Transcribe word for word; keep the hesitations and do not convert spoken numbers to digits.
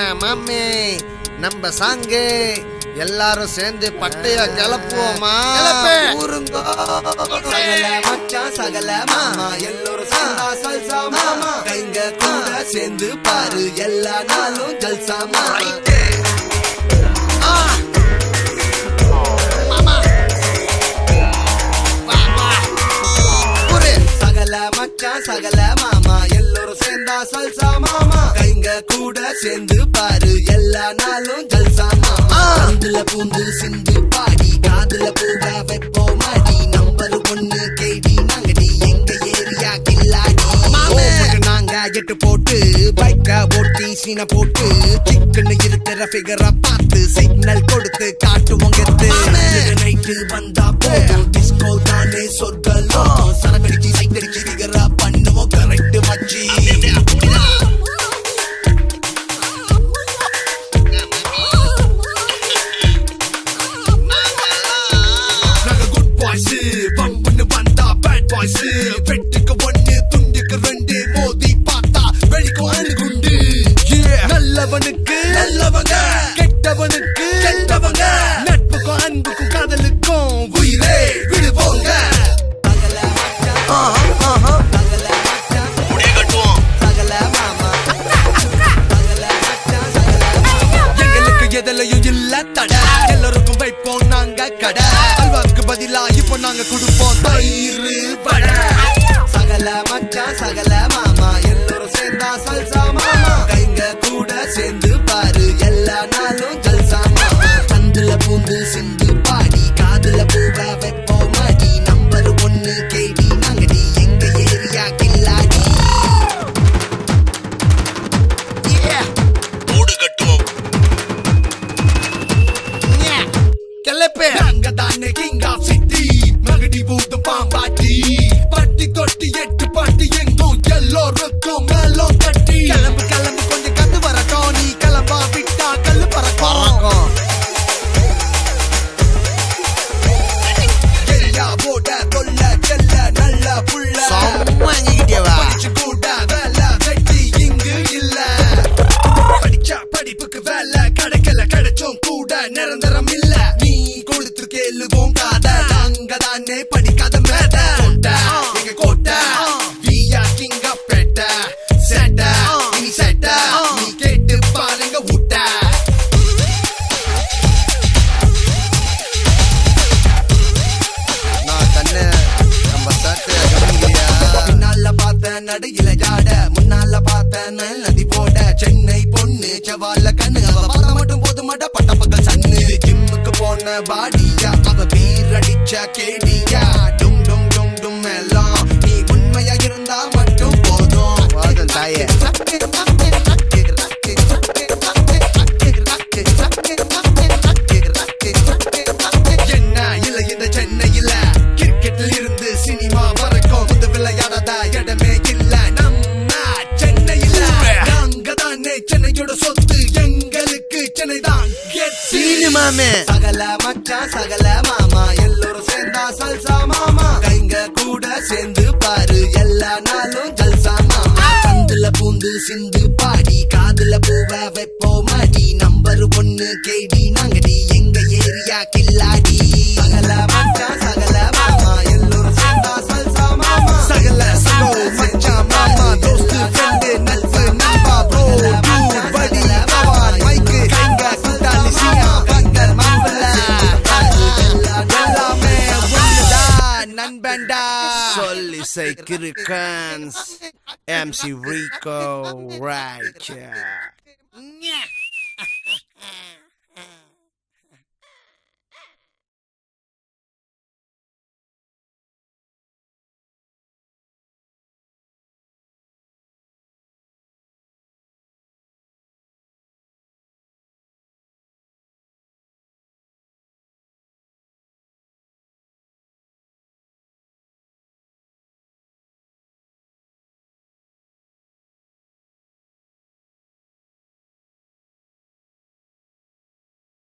அண்ணா மாமி நம்ம சாங்கு எல்லாரும் சேர்ந்து பட்டைய கிளப்புவோமா ஊருங்கோ சகல மச்சான் சகல மாமா எல்லாரும் சந்தா சல்சா மாமா கைங்க கூட சேர்ந்து பாரு எல்லா நாளும் ஜல்சா மாமா சகல மாமா எல்லாரும் சேர்ந்தா சல்சா மாமா கைங்க கூட சேர்ந்து பாரு எல்லா நாளும் ஜல்சா மாமா அந்துல பூந்து சிந்து பாடி காதுல பூங்கா வெப்போமாடி நம்பரு ஒண்ணு கேடி நாங்கடி எங்க ஏரியா கில்லாடி ஓமக்கு நாங்க எட்டு போட்டு பைக்கா ஓட்டி சீனை போட்டு சிக்கன்னு இருக்கிற ஃபிகரை பார்த்து சிக்னல் கொடுத்து காட்டுவோங்க நைட்டு வந்தா போதும் டிஸ்கோ தானே சொர்க்கலோ சரக்கடிச்சு சைட்டடிச்சு ஃபிகரா சகல மச்சான் சகல மாமா எல்லாரும் சேர்ந்தா சல்சா மாமா கைங்க கூட சேர்ந்து பாரு எல்லா நாளும் ஜல்சா மாமா பந்துல பூந்து சிந்து பாடி காதுல பூவா வெப்போமாடி நம்பர் ஒண்ணு கேடி நாங்கடி எங்க ஏரியா கில்லாடி கூடு கட்டுவோம் கிளப்பே அங்க தானே கிங் ஆஃப் சிட்டி மகடி பூத்து பாம்பாட்டி தொட்டி எட்டு பாட்டு எங்கும் எல்லோருக்கும் மேலோ தட்டி கிளம்பு கிளம்பு கொஞ்சம் கத்து வரட்டும் நீ கிளம்பா விட்டா கல்லு பறக்கும் எல்லா போட கொல்ல செல்ல நல்ல புள்ள படிச்சு கூட வேலை வெட்டி இங்கு இல்ல படிச்சா படிப்புக்கு வேலை கிடைக்கல கிடைச்சோம் கூட நிரந்தரம் இல்ல நீ கொடுத்துருக்கே எழுதும் காத அங்கதானே படிக்காத நடுயில ஜாட முன்னால பார்த்த நதி போட சென்னை பொண்ணு செவால கண்ணு அவ பார்த்த மட்டும் போது மாட்ட பட்ட பக்கம் சன்னு ஜிம்முக்கு போன பாடியா அவ பீர் அடிச்சா கேடியா டும் டும் டும் டும் எல்லாம் நீ உண்மையா இருந்தா மட்டும் போதும் வாதம் தாயே சகல மச்சான் சகல மாமா எல்லாரும் சேர்ந்தா சல்சா மாமா கைங்க கூட சேர்ந்து பாரு எல்லா நாளும் ஜல்சா மாமா பந்துல பூந்து சிந்து பாடி காதுல பூவா வெப்போமாடி நம்பர் ஒண்ணு கேடி நாங்கடி எங்க ஏரியா கில்லாடி சகல மச்சான் சகல மாமா எல்லாரும் சேர்ந்தா சல்சா மாமா சகல சகோ மச்சான் மாமா தோஸ்து ஃப்ரெண்டு நட்பு நம்பா ப்ரோ டூட் படி மாமா மைக்கு கைங்க குத்தாலி சீனா Sol Isai Kirukkans, M C Rico, right? Yeah.